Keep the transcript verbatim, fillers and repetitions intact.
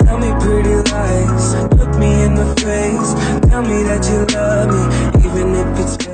Tell me pretty lies, look me in the face, tell me that you love me, even if it's